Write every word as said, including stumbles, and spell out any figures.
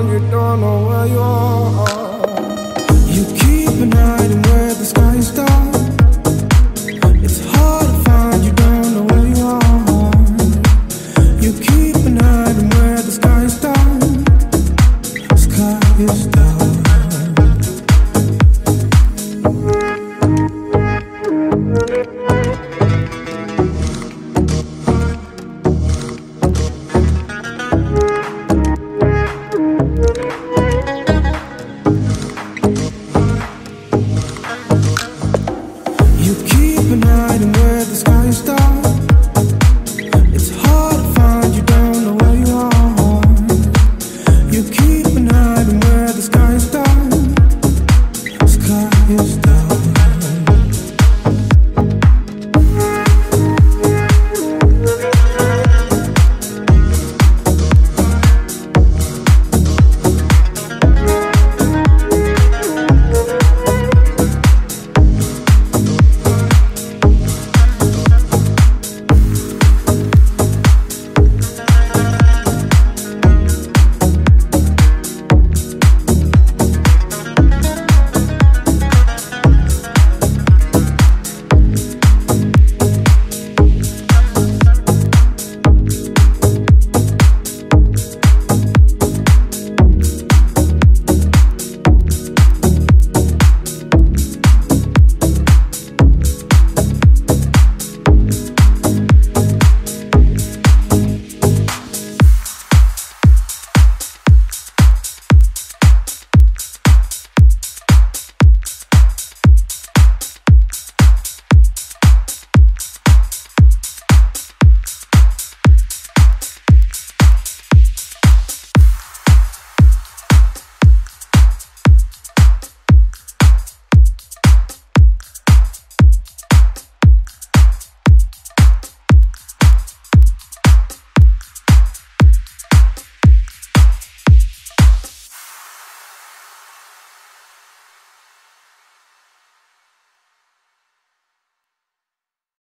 around, you don't know where you are.